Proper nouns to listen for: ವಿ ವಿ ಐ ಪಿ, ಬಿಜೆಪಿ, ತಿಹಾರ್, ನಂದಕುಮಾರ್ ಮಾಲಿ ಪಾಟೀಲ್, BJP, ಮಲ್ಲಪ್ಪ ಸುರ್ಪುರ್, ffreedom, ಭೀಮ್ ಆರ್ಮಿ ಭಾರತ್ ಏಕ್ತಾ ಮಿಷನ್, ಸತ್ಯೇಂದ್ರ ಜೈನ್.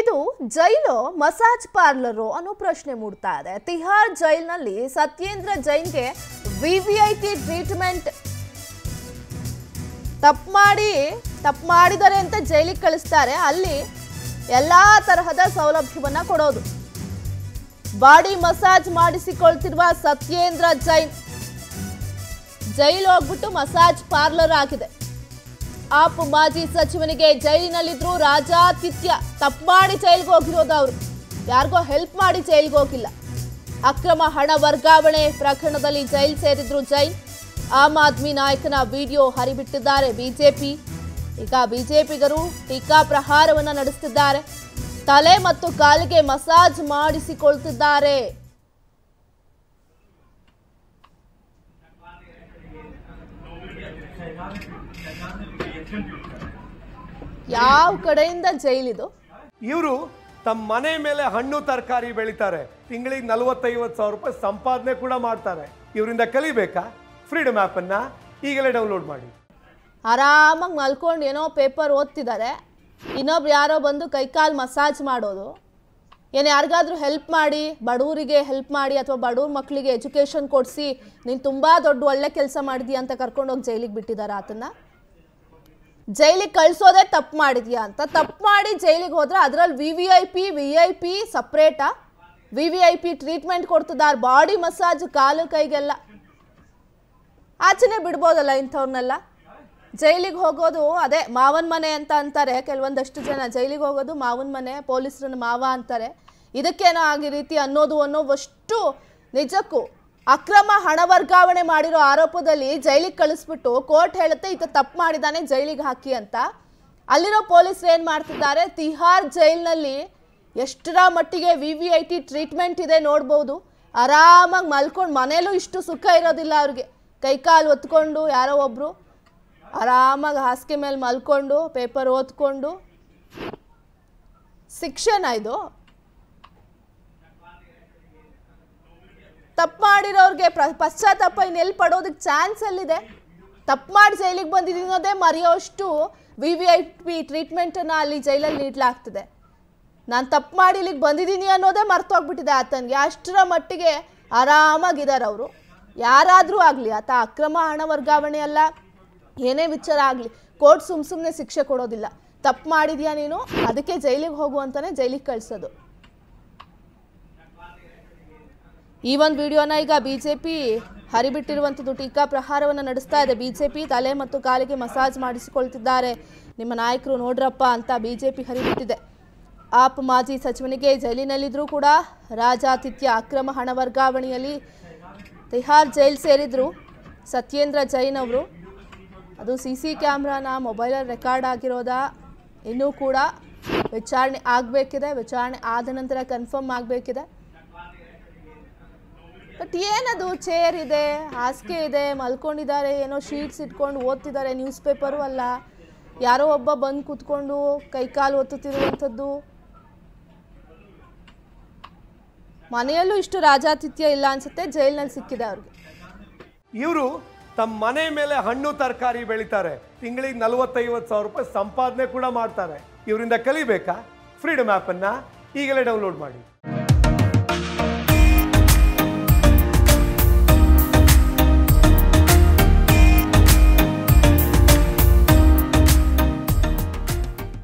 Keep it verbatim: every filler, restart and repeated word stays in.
ಇದು ಜೈಲು massage parlour ಅನ್ನೋ ಪ್ರಶ್ನೆ ಮೂಡ್ತಾ ಇದೆ. ತಿಹಾರ್ ಜೈಲ್ನಲ್ಲಿ ಸತ್ಯೇಂದ್ರ ಜೈನ್ಗೆ ವಿವಿಐಪಿ ಟ್ರೀಟ್ಮೆಂಟ್ ತಪ್ಪು ಮಾಡಿ ತಪ್ಪು ಮಾಡಿದರೆ ಅಂತ ಜೈಲಿಗೆ ಕಳಿಸ್ತಾರೆ. ಅಲ್ಲಿ ಎಲ್ಲಾ ತರಹದ ಸೌಲಭ್ಯವನ್ನ ಕೊಡೋದು. ಬಾಡಿ ಮಸಾಜ್ ಮಾಡಿಸಿಕೊಳ್ಳುತ್ತಿರುವ ಸತ್ಯೇಂದ್ರ ಜೈನ್ ಜೈಲು ಹೋಗ್ಬಿಟ್ಟು ಮಸಾಜ್ ಪಾರ್ಲರ್ ಆಗಿದೆ. आप माजी सचिवनिगे जैलिनल्लिद्रू राजातिथ्य तप्पु माडि जैलिगे होगिरोदु अवरु यारिगो हेल्प माडि जैलिगे होगिल्ल. अक्रम हण वर्गावणे प्रकरणदल्लि जैल सेरिद्रू जैन. आम आदमी नायकन विडियो हरिबिट्टिद्दारे बीजेपी. ಈಗ ಬಿಜೆಪಿಗರು टीका ಪ್ರಹಾರವನ್ನ ನಡೆಸುತ್ತಿದ್ದಾರೆ. ತಲೆ ಮತ್ತು ಕಾಲಿಗೆ ಮಸಾಜ್ ಮಾಡಿಸಿಕೊಳ್ಳುತ್ತಿದ್ದಾರೆ. ಯಾವ ಕಡೆಯಿಂದ ಜೈಲಿದು? ಇವರು ತಮ್ಮ ಮನೆ ಮೇಲೆ ಹಣ್ಣು ತರಕಾರಿ ಬೆಳಿತಾರೆ. ತಿಂಗಳಿಗೆ ನಲವತ್ತೈದು ಸಾವಿರ ರೂಪಾಯಿ ಸಂಪಾದನೆ ಕೂಡ ಮಾಡ್ತಾರೆ. ಇವರಿಂದ ಕಲಿಬೇಕಾ? ಫ್ರೀಡಮ್ ಆಪ್ ಅನ್ನು ಈಗಲೇ ಡೌನ್ಲೋಡ್ ಮಾಡಿ. ಆರಾಮಾಗಿ ಮಲ್ಕೊಂಡು ಏನೋ ಪೇಪರ್ ಓದ್ತಿದ್ದಾರೆ. ಇನ್ನೊಬ್ರು ಯಾರೋ ಬಂದು ಕೈಕಾಲು ಮಸಾಜ್ ಮಾಡೋದು. ಏನು ಯಾರಿಗಾದರೂ ಹೆಲ್ಪ್ ಮಾಡಿ, ಬಡವರಿಗೆ ಹೆಲ್ಪ್ ಮಾಡಿ ಅಥವಾ ಬಡವ್ರ ಮಕ್ಕಳಿಗೆ ಎಜುಕೇಷನ್ ಕೊಡಿಸಿ ನೀನು ತುಂಬ ದೊಡ್ಡ ಒಳ್ಳೆ ಕೆಲಸ ಮಾಡಿದೀಯ ಅಂತ ಕರ್ಕೊಂಡೋಗಿ ಜೈಲಿಗೆ ಬಿಟ್ಟಿದ್ದಾರೆ. ಆತನ ಜೈಲಿಗೆ ಕಳಿಸೋದೇ ತಪ್ಪು ಮಾಡಿದ್ಯಾ ಅಂತ. ತಪ್ಪು ಮಾಡಿ ಜೈಲಿಗೆ ಹೋದರೆ ಅದರಲ್ಲಿ ವಿ ವಿ ಐ ಪಿ V I P ಸಪ್ರೇಟಾ ವಿ ವಿ ಐ ಪಿ treatment ಕೊಡ್ತಿದ್ದಾರೆ. ಬಾಡಿ ಮಸಾಜ್ ಕಾಲು ಕೈಗೆಲ್ಲ. ಆಚೆನೇ ಬಿಡ್ಬೋದಲ್ಲ ಇಂಥವ್ರನ್ನೆಲ್ಲ. ಜೈಲಿಗೆ ಹೋಗೋದು ಅದೇ ಮಾವನ ಮನೆ ಅಂತ ಅಂತಾರೆ ಕೆಲವೊಂದಷ್ಟು ಜನ. ಜೈಲಿಗೆ ಹೋಗೋದು ಮಾವನ ಮನೆ, ಪೊಲೀಸರನ್ನು ಮಾವ ಅಂತಾರೆ. ಇದಕ್ಕೇನೋ ಆಗಿ ರೀತಿ ಅನ್ನೋದು ಅನ್ನೋ ಅಷ್ಟು ನಿಜಕ್ಕೂ ಅಕ್ರಮ ಹಣ ವರ್ಗಾವಣೆ ಮಾಡಿರೋ ಆರೋಪದಲ್ಲಿ ಜೈಲಿಗೆ ಕಳಿಸ್ಬಿಟ್ಟು ಕೋರ್ಟ್ ಹೇಳುತ್ತೆ ಈತ ತಪ್ಪು ಮಾಡಿದ್ದಾನೆ ಜೈಲಿಗೆ ಹಾಕಿ ಅಂತ. ಅಲ್ಲಿರೋ ಪೊಲೀಸರು ಏನು ಮಾಡ್ತಿದ್ದಾರೆ? ತಿಹಾರ್ ಜೈಲಿನಲ್ಲಿ ಎಷ್ಟರ ಮಟ್ಟಿಗೆ V V I T treatment ಇದೆ ನೋಡ್ಬೋದು. ಆರಾಮಾಗಿ ಮಲ್ಕೊಂಡು ಮನೇಲೂ ಇಷ್ಟು ಸುಖ ಇರೋದಿಲ್ಲ ಅವ್ರಿಗೆ. ಕೈಕಾಲು ಒತ್ಕೊಂಡು ಯಾರೋ ಒಬ್ಬರು ಆರಾಮಾಗಿ ಹಾಸಿಗೆ ಮೇಲೆ ಮಲ್ಕೊಂಡು ಪೇಪರ್ ಓದ್ಕೊಂಡು ಶಿಕ್ಷಣ ಇದು. ತಪ್ಪು ಮಾಡಿರೋರಿಗೆ ಪಶ್ಚಾತ್ತಾಪ ಇನ್ನೆಲ್ಲಿ ಪಡೋದಕ್ಕೆ ಚಾನ್ಸ್ ಅಲ್ಲಿದೆ? ತಪ್ಪು ಮಾಡಿ ಜೈಲಿಗೆ ಬಂದಿದ್ದೀನಿ ಅನ್ನೋದೇ ಮರೆಯೋಷ್ಟು ವಿ ವಿ ಐ ಪಿ ಟ್ರೀಟ್ಮೆಂಟನ್ನು ಅಲ್ಲಿ ಜೈಲಲ್ಲಿ ನೀಡಲಾಗ್ತದೆ. ನಾನು ತಪ್ಪು ಮಾಡಿ ಇಲ್ಲಿಗೆ ಬಂದಿದ್ದೀನಿ ಅನ್ನೋದೇ ಮರ್ತೋಗ್ಬಿಟ್ಟಿದೆ ಆತನಿಗೆ. ಅಷ್ಟರ ಮಟ್ಟಿಗೆ ಆರಾಮಾಗಿದ್ದಾರೆ ಅವರು. ಯಾರಾದರೂ ಆಗಲಿ, ಆತ ಅಕ್ರಮ ಹಣ ವರ್ಗಾವಣೆ ಅಲ್ಲ ಏನೇ ವಿಚಾರ ಆಗಲಿ, ಕೋರ್ಟ್ ಸುಮ್ಮ ಸುಮ್ಮನೆ ಶಿಕ್ಷೆ ಕೊಡೋದಿಲ್ಲ. ತಪ್ಪು ಮಾಡಿದ್ಯಾ ನೀನು, ಅದಕ್ಕೆ ಜೈಲಿಗೆ ಹೋಗು ಅಂತಲೇ ಜೈಲಿಗೆ ಕಳಿಸೋದು. ಈ ಒಂದು ವಿಡಿಯೋನ ಈಗ ಬಿಜೆಪಿ ಹರಿಬಿಟ್ಟಿರುವಂಥದ್ದು. ಟೀಕಾ ಪ್ರಹಾರವನ್ನು ನಡೆಸ್ತಾ ಇದೆ ಬಿಜೆಪಿ. ತಲೆ ಮತ್ತು ಕಾಲಿಗೆ ಮಸಾಜ್ ಮಾಡಿಸಿಕೊಳ್ತಿದ್ದಾರೆ ನಿಮ್ಮ ನಾಯಕರು ನೋಡ್ರಪ್ಪ ಅಂತ ಬಿಜೆಪಿ ಹರಿಬಿಟ್ಟಿದೆ. ಆಪ್ ಮಾಜಿ ಸಚಿವನಿಗೆ ಜೈಲಿನಲ್ಲಿದ್ದರೂ ಕೂಡ ರಾಜಾತಿಥ್ಯ. ಅಕ್ರಮ ಹಣ ವರ್ಗಾವಣೆಯಲ್ಲಿ ತಿಹಾರ್ ಜೈಲ್ ಸೇರಿದ್ರು ಸತ್ಯೇಂದ್ರ ಜೈನ್ ಅವರು. ಅದು ಸಿ ಸಿ ಕ್ಯಾಮ್ರಾನ ಮೊಬೈಲಲ್ಲಿ ರೆಕಾರ್ಡ್ ಆಗಿರೋದ ಇನ್ನೂ ಕೂಡ ವಿಚಾರಣೆ ಆಗಬೇಕಿದೆ. ವಿಚಾರಣೆ ಆದ ನಂತರ ಕನ್ಫರ್ಮ್ ಆಗಬೇಕಿದೆ. ಬಟ್ ಏನದು, ಚೇರ್ ಇದೆ, ಹಾಸಿಗೆ ಇದೆ, ಮಲ್ಕೊಂಡಿದ್ದಾರೆ, ಏನೋ ಶೀಟ್ಸ್ ಇಟ್ಕೊಂಡು ಓದ್ತಿದ್ದಾರೆ. ನ್ಯೂಸ್ ಪೇಪರು ಅಲ್ಲ, ಯಾರೋ ಒಬ್ಬ ಬಂದು ಕೂತ್ಕೊಂಡು ಕೈಕಾಲು ಒತ್ತುತ್ತಿರುವಂಥದ್ದು. ಮನೆಯಲ್ಲೂ ಇಷ್ಟು ರಾಜಾತಿಥ್ಯ ಇಲ್ಲ ಅನ್ಸುತ್ತೆ, ಜೈಲಿನಲ್ಲಿ ಸಿಕ್ಕಿದೆ ಅವ್ರಿಗೆ. ಇವರು ತಮ್ಮ ಮನೆ ಮೇಲೆ ಹಣ್ಣು ತರಕಾರಿ ಬೆಳಿತಾರೆ. ತಿಂಗಳಿಗೆ ನಲವತ್ತೈದು ಸಾವಿರ ರೂಪಾಯಿ ಸಂಪಾದನೆ ಕೂಡ ಮಾಡ್ತಾರೆ. ಇವರಿಂದ ಕಲಿಬೇಕಾ? ಫ್ರೀಡಮ್ ಆ್ಯಪನ್ನು ಈಗಲೇ ಡೌನ್ಲೋಡ್ ಮಾಡಿ.